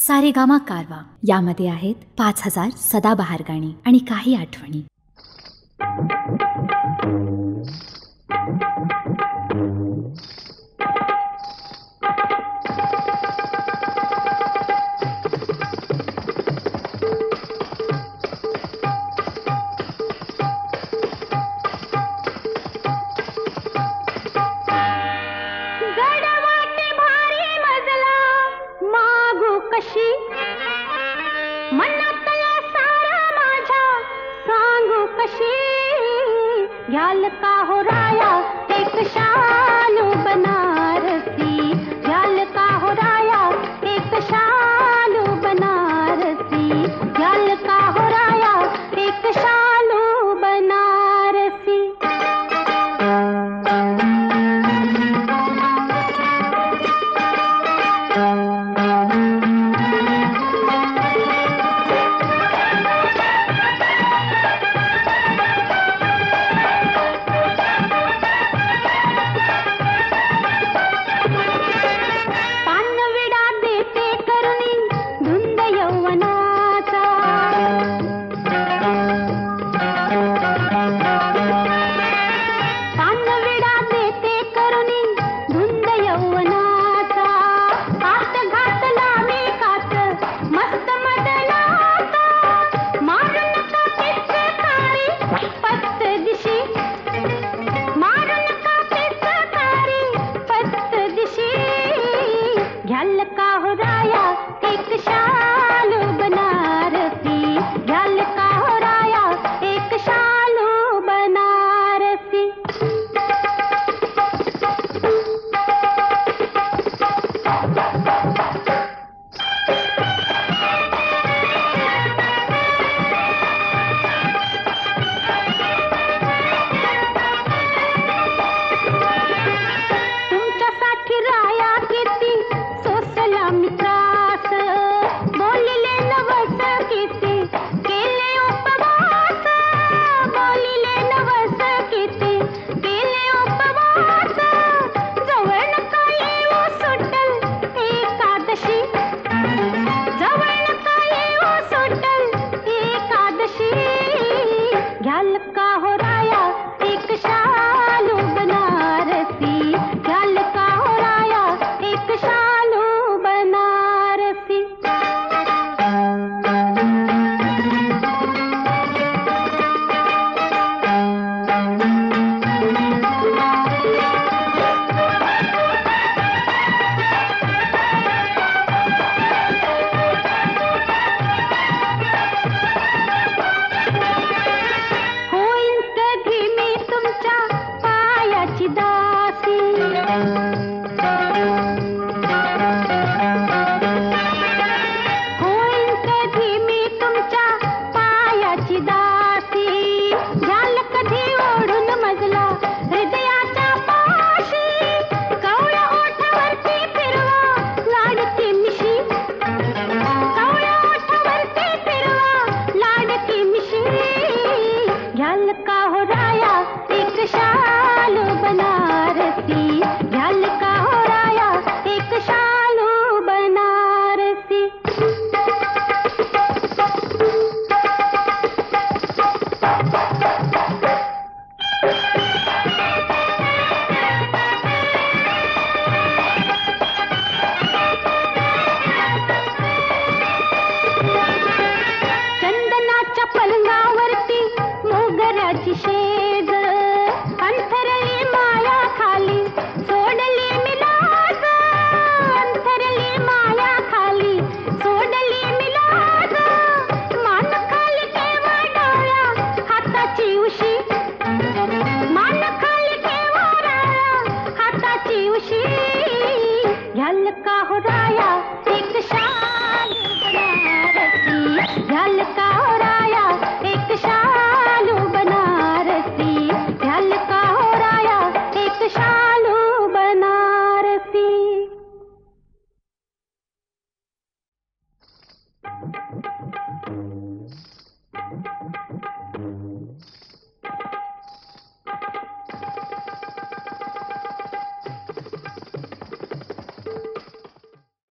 सारेगामा कारवा यामध्ये आहेत 5000 सदाबहार गाणी आणि काही आठवणी। याल का हो राया एक शालू बनारसी, याल का हो राया एक शालू बनारसी, याल का हो राया एक शालू बनारसी।